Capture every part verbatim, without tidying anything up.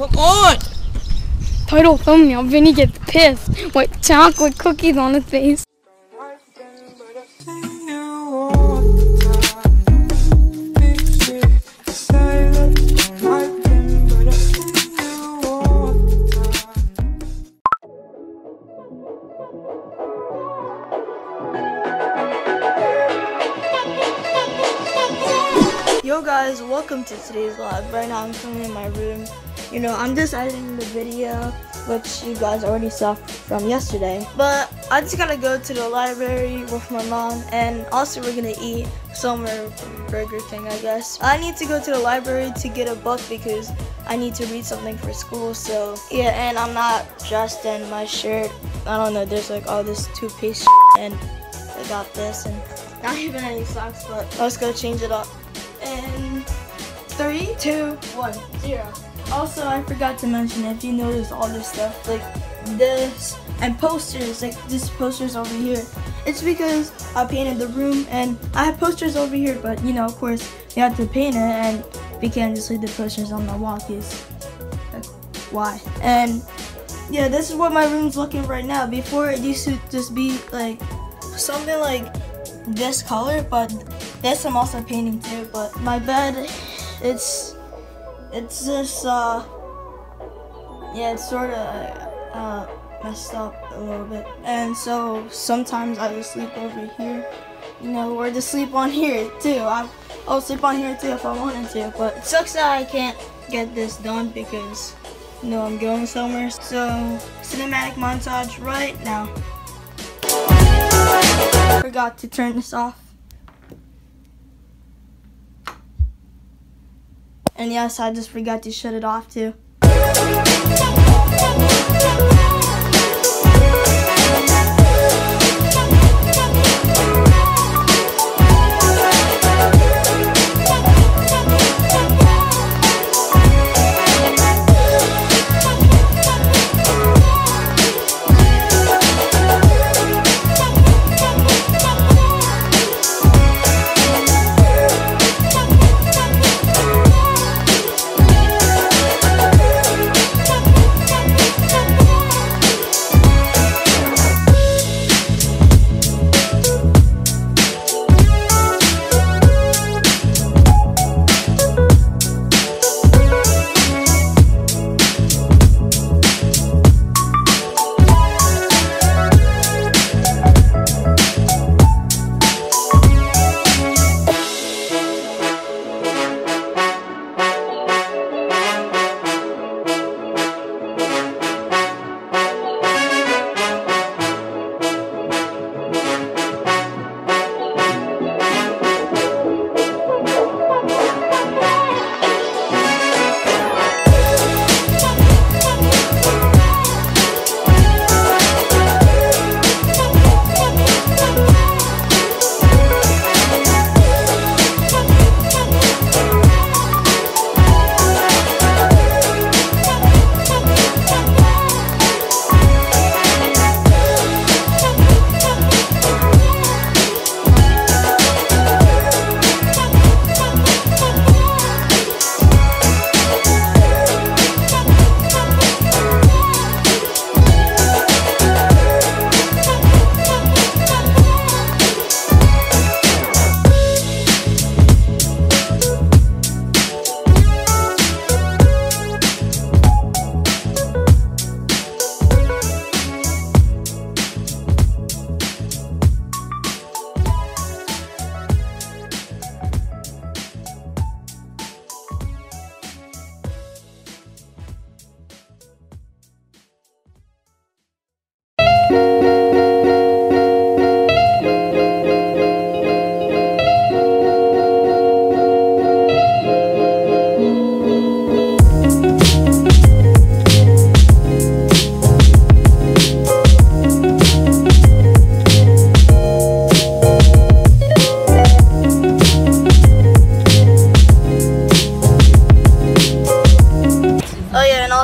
Come on! Title thumbnail, Vinny gets pissed with chocolate cookies on his face. Yo guys, welcome to today's vlog. Right now I'm filming in my room. You know, I'm just editing the video, which you guys already saw from yesterday. But I just gotta go to the library with my mom, and also we're gonna eat somewhere burger thing, I guess. I need to go to the library to get a book because I need to read something for school, so yeah, and I'm not dressed in my shirt. I don't know, there's like all this two-piece and I got this and not even any socks, but let's go change it up. And three, two, one, zero. Also, I forgot to mention, if you notice all this stuff, like this, and posters, like this posters over here, it's because I painted the room, and I have posters over here, but you know, of course, you have to paint it, and we can't just leave the posters on the wall, because that's why. And yeah, this is what my room's looking right now. Before, it used to just be like something like this color, but this I'm also painting too. But my bed, it's it's just uh yeah, it's sort of uh messed up a little bit, and so sometimes I just sleep over here, you know, or just sleep on here too. I, I'll sleep on here too if I wanted to, but it sucks that I can't get this done because you know I'm going somewhere. So cinematic montage right now. Forgot to turn this off. And yes, I just forgot to shut it off too.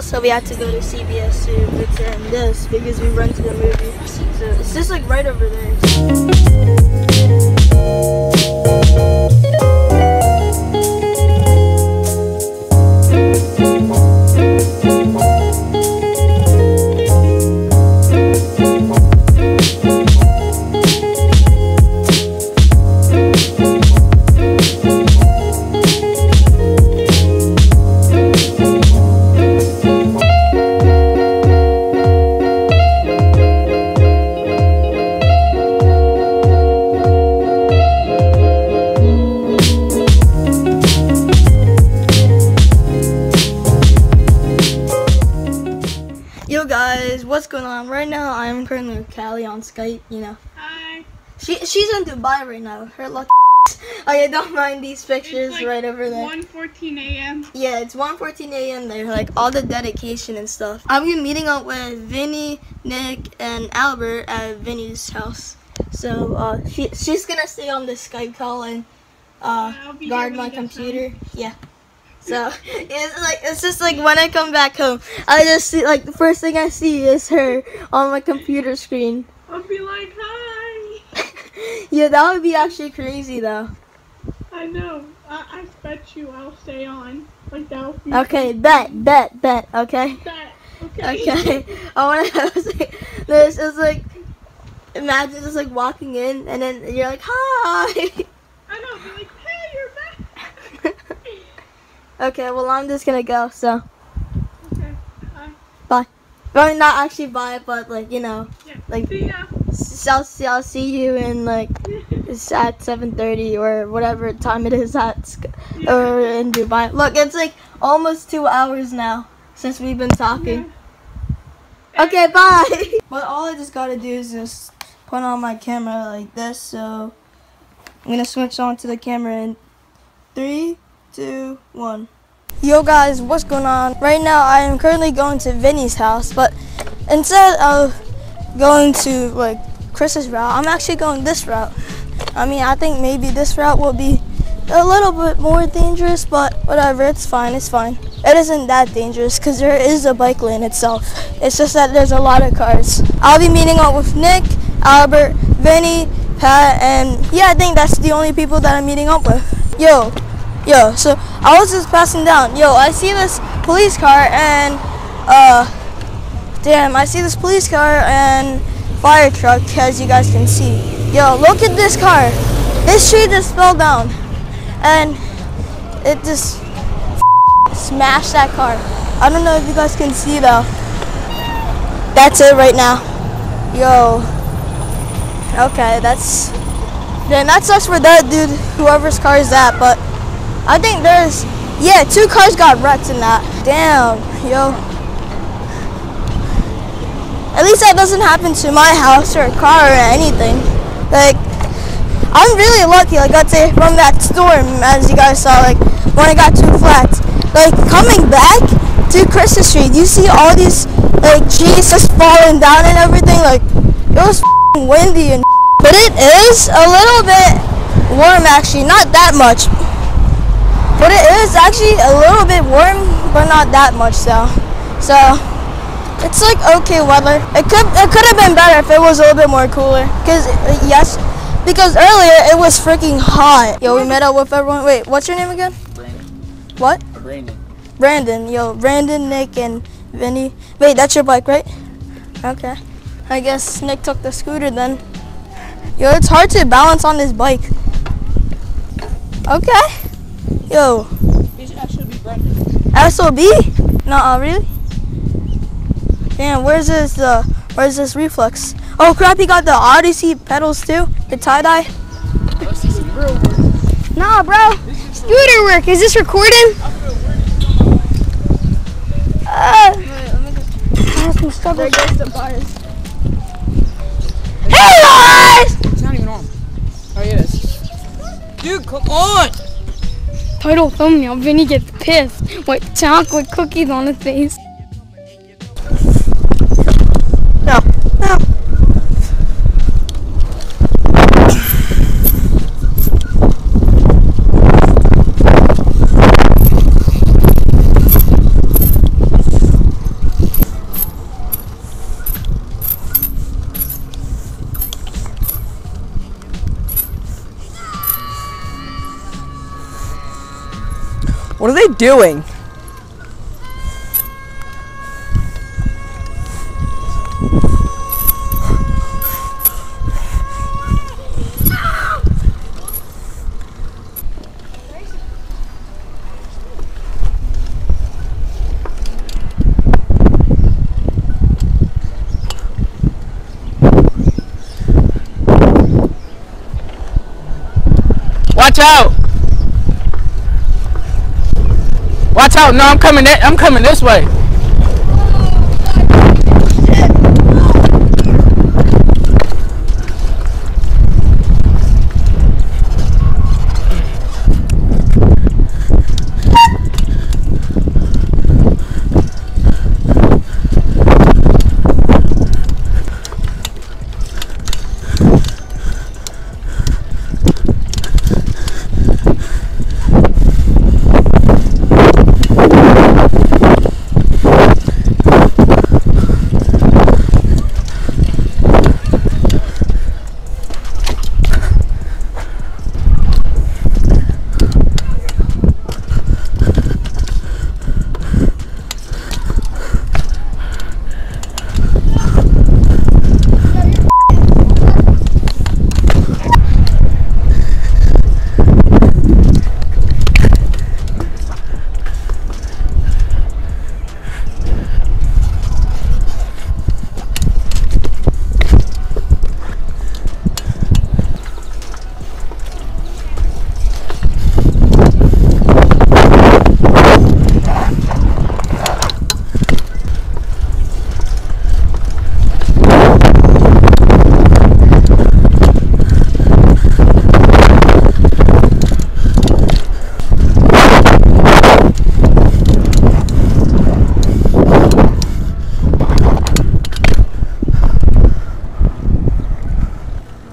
So we had to go to C V S to return this because we rented the movie. So it's just like right over there. going on? Right now, I'm currently with Callie on Skype, you know. Hi. She She's in Dubai right now. Her luck. I don't mind these pictures like right over there. one fourteen a m Yeah, it's one fourteen a m there. Like, all the dedication and stuff. I'm gonna be meeting up with Vinny, Nick, and Albert at Vinny's house. So, uh, she, she's gonna stay on the Skype call and uh, yeah, guard my computer. Time. Yeah. So, it's like, it's just like when I come back home, I just see, like, the first thing I see is her on my computer screen. I'll be like, hi! Yeah, that would be actually crazy, though. I know. I, I bet you I'll stay on. Like, that would be okay, crazy. bet, bet, bet, okay? Bet, okay. Okay. I want to, I was like, this is like, imagine just, like, walking in, and then you're like, hi! I know, be like, hey, you're back! Okay, well, I'm just gonna go, so. Okay, bye. Bye. Well, not actually bye, but, like, you know. Yeah. Like, see ya. I'll see, I'll see you in, like, it's at seven thirty or whatever time it is at, yeah. Or in Dubai. Look, it's, like, almost two hours now since we've been talking. Yeah. Okay, bye! But all I just gotta do is just put on my camera like this, so I'm gonna switch on to the camera in three, two, one. Yo guys, what's going on? Right now I am currently going to Vinny's house, but instead of going to like Chris's route, I'm actually going this route. I mean, I think maybe this route will be a little bit more dangerous, but whatever, it's fine, it's fine. It isn't that dangerous because there is a bike lane itself. It's just that there's a lot of cars. I'll be meeting up with Nick, Albert, Vinny, Pat, and yeah, I think that's the only people that I'm meeting up with. Yo. Yo, so I was just passing down. Yo, I see this police car and, uh, damn, I see this police car and fire truck, as you guys can see. Yo, look at this car. This tree just fell down, and it just smashed that car. I don't know if you guys can see, though. That's it right now. Yo. Okay, that's, then that sucks for that dude, whoever's car is that, but I think there's, yeah, two cars got wrecked in that. Damn, yo. At least that doesn't happen to my house or a car or anything. Like, I'm really lucky, like, I'd say, from that storm, as you guys saw, like, when I got too flat. Like, coming back to Christmas Street, you see all these, like, trees just falling down and everything. Like, it was f***ing windy and but it is a little bit warm, actually. Not that much. But it is actually a little bit warm, but not that much though. So, it's like okay weather. It could it could have been better if it was a little bit more cooler. Cause yes, because earlier it was freaking hot. Yo, we met up with everyone. Wait, what's your name again? Brandon. What? Brandon. Brandon. Yo, Brandon, Nick, and Vinny. Wait, that's your bike, right? Okay. I guess Nick took the scooter then. Yo, it's hard to balance on this bike. Okay. Yo. You should actually be Brandon. S O B? Nuh-uh, really? Damn, where's this, uh, where's this reflex? Oh crap, he got the Odyssey pedals too? The tie-dye? Nah, bro. Scooter work. Is this recording? Uh, there goes the bars. Hey, bars! It's not even on. Oh, yeah, it is. Dude, come on! Title thumbnail, Vinny gets pissed with chocolate cookies on his face. No, no. What are they doing? Watch out! Watch out, no, I'm coming, I'm coming this way. Oh,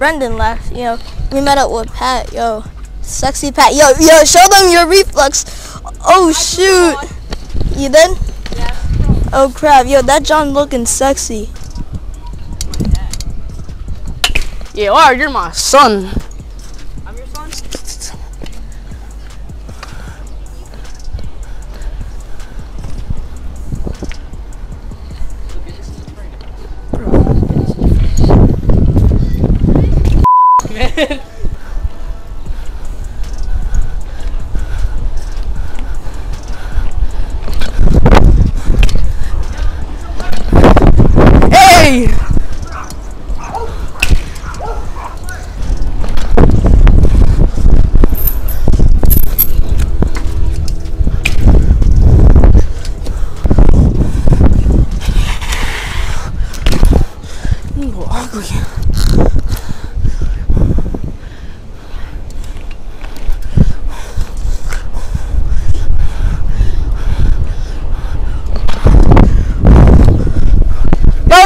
Brendan left, you know, we met up with Pat, yo, sexy Pat, yo, yo, show them your reflex. Oh shoot, you did? Yeah. Oh crap, yo, that John looking sexy. Yeah, wow, you're my son. I'm your son? Man. Hey!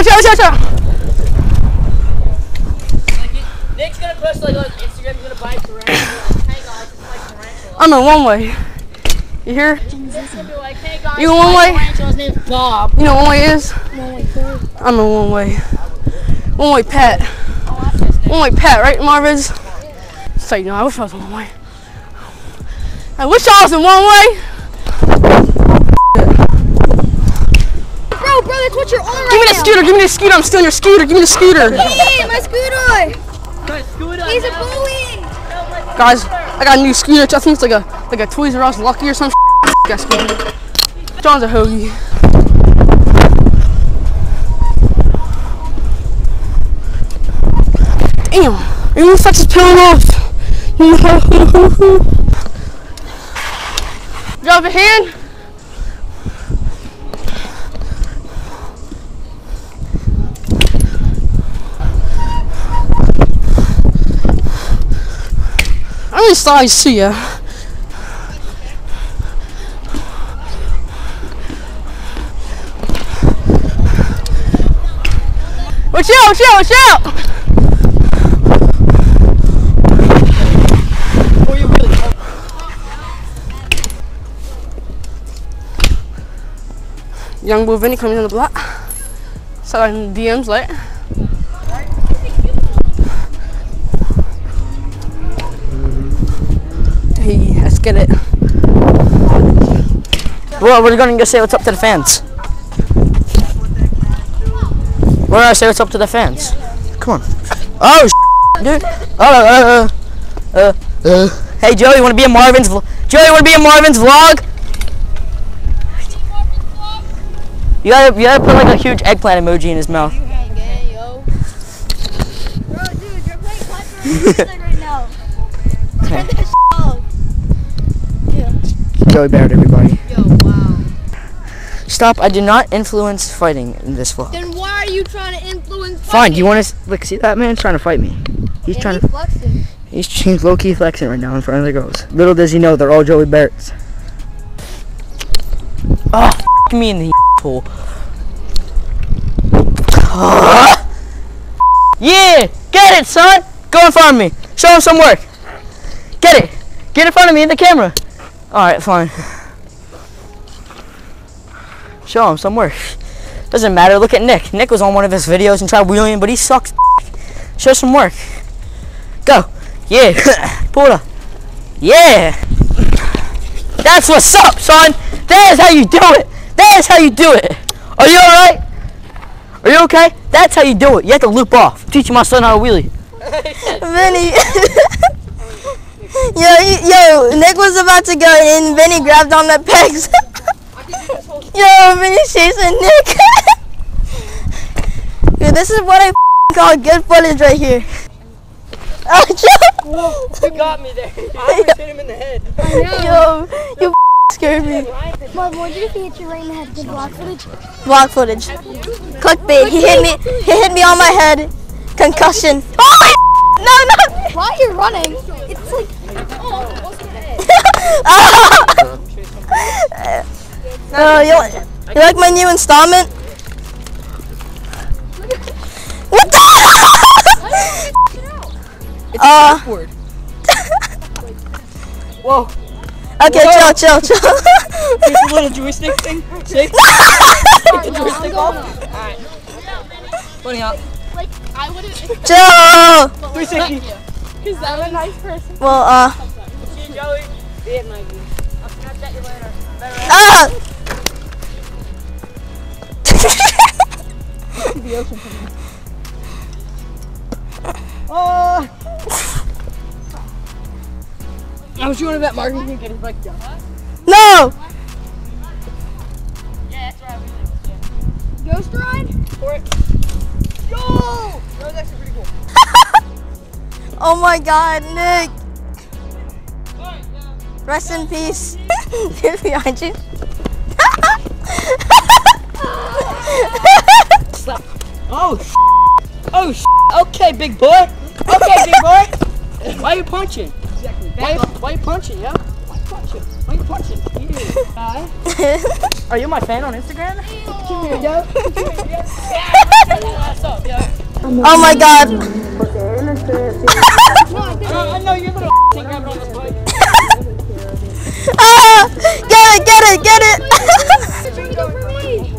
Watch out, watch out. Nick's gonna post like on Instagram, he's gonna buy tarantula. Hey guys, it's like tarantula. I'm in one way. You hear? Nick's gonna be like, hey guys, you know one way? Tarantula's name is Bob. You know one way is? One way cool. I'm in one way. One way Pat. One way Pat, right, Marvids? So you know, I wish I was in one way. I wish I was in one way. Bro, that's what you're on right now. Give me the scooter, give me the scooter. I'm stealing your scooter. Give me the scooter. Hey, my scooter. My scooter. He's a bully. Guys, I got a new scooter. I think it's like a like a Toys R Us Lucky or some shit. Got scooter. John's a hoagie. Damn, you look such a pillow. Drop a hand. I'm just sorry to see ya. Watch out, watch out, watch out! Or you really Young boy Vinny coming on the block. So I'm D Ms late. Let's get it. Well, we're going to say what's up to the fans. We're going to say what's up to the fans. Come on. Oh, sh dude. Oh, uh, uh, uh, uh. Hey, Joey, you want to be in Marvin's vlog? Joey, you want to be in Marvin's vlog? You gotta, you gotta put like a huge eggplant emoji in his mouth. Bro, dude, you're playing Piper right now. Turn this off. Joey Barrett, everybody. Yo, wow. Stop, I do not influence fighting in this vlog. Then why are you trying to influence fighting? Fine, do you want to, look, see that man's trying to fight me. He's and trying to, flexing. He's, he's low-key flexing right now in front of the girls. Little does he know, they're all Joey Barretts. Oh, f*** me in the pool. Yeah, get it, son. Go in front of me. Show him some work. Get it. Get in front of me in the camera. Alright, fine. Show him some work. Doesn't matter, look at Nick. Nick was on one of his videos and tried wheeling, but he sucks. Show some work. Go. Yeah. Pull it up. Yeah. That's what's up, son. That is how you do it. That is how you do it. Are you alright? Are you okay? That's how you do it. You have to loop off. I'm teaching my son how to wheelie. Vinny. Yo, yo, Nick was about to go in, Vinny grabbed on the pegs. Yo, Vinny's chasing Nick. Yo, this is what I call good footage right here. Whoa, you got me there. I almost hit him in the head. Yo, you scared me. Mom, what did he hit you right in the head? Did block footage? Block footage. Clickbait. He hit me. He hit me on my head. Concussion. Oh, no, no. Why are you running? It's like. Oh, wasn't it? Oh, you, like, you like my new installment? What the? It's uh, awkward. Whoa. Okay, whoa. chill, chill, chill. Here's the little joystick thing. See? Take the joystick off. Alright. Funny out. Like, I wouldn't. Chill! three sixty. Because I'm a nice person. Well, uh. See you, Joey. It might be. I'll Snapchat you later. Ah! I see the ocean coming. Oh! I was doing that Marvin can get his bike down. No! Yeah, that's right. Ghost ride? For it. Yo! That was actually pretty cool. Oh my god, Nick! Rest in peace. They're behind you. Oh, s***. Oh, s***. Okay, big boy. Okay, big boy. Why are you punching? Exactly. Why, why are you punching, yo? Why are you punching? Why are you punching? Hi. Are you my fan on Instagram? Come here, yo. Come here, yo. Oh my god. I know you're little s***. Grab it on the bike. Oh, get it, get it, get it. You're trying to go for me.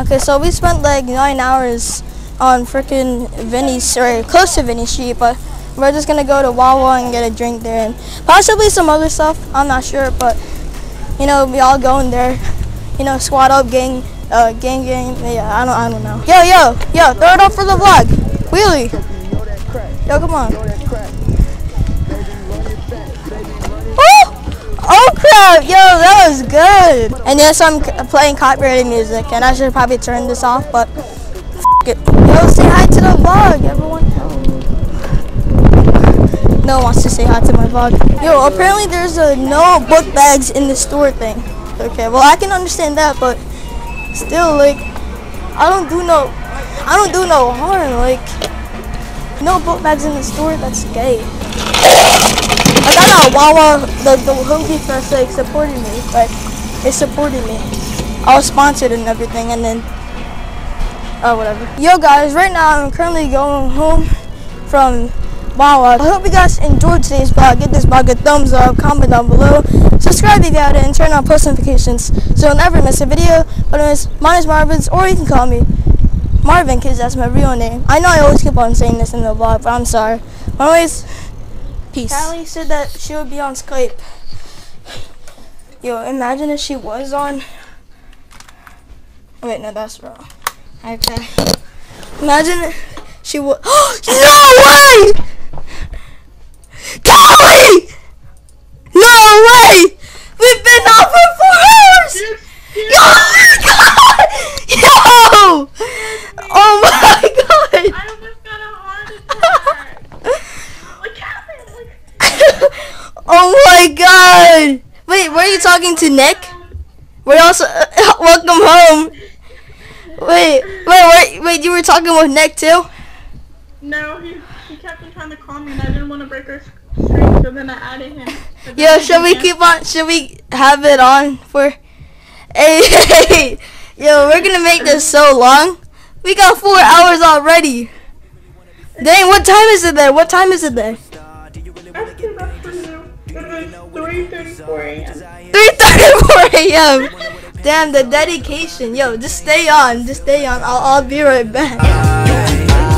Okay, so we spent like nine hours on freaking Vinny's, or close to Vinny's Street, but we're just gonna go to Wawa and get a drink there and possibly some other stuff. I'm not sure, but you know, we all go in there, you know, squad up, gang, uh, gang, gang. Yeah, I don't, I don't know. Yo, yo, yo, throw it up for the vlog, wheelie. Yo, come on. Oh crap, yo, that was good. And yes, I'm playing copyrighted music, and I should probably turn this off, but f it. Yo, say hi to the vlog, everyone. No one wants to say hi to my vlog. Yo, apparently there's a no book bags in the store thing. Okay, well, I can understand that, but still, like, I don't do no, I don't do no harm, like, no book bags in the store, that's gay. Like, I know Wawa, the, the Hoagie Fest, like, supported me. Like, it supported me. I was sponsored and everything, and then, oh, whatever. Yo, guys, right now I'm currently going home from Wawa. I hope you guys enjoyed today's vlog. Give this vlog a thumbs up, comment down below, subscribe if you haven't, and turn on post notifications so you'll never miss a video. But anyways, mine is Marvids, or you can call me Marvin, because that's my real name. I know I always keep on saying this in the vlog, but I'm sorry. But anyways, peace. Callie said that she would be on Skype. Yo, imagine if she was on. Wait, no, that's wrong. Okay. Imagine if she was. No way! Callie! No way! We've been out for four hours! Yo! Oh my god! Yo! Oh my god! I almost got a heart attack. Oh my god! Wait, were you talking to Nick? We're also uh, welcome home. Wait, wait, wait, wait! You were talking with Nick too? No, he he kept on trying to call me, and I didn't want to break our streak, so then I added him. Yeah, should we keep on? Should we have it on for? Hey, hey, yo, we're gonna make this so long. We got four hours already. Dang, what time is it there? What time is it there? three thirty-four a m three thirty-four a m Damn, the dedication. Yo, just stay on. Just stay on. I'll, I'll be right back.